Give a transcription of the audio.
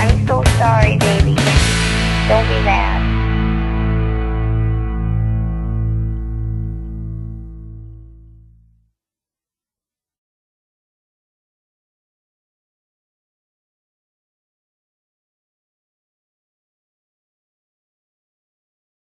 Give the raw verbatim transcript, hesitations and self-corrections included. I'm so sorry, baby. Don't be mad.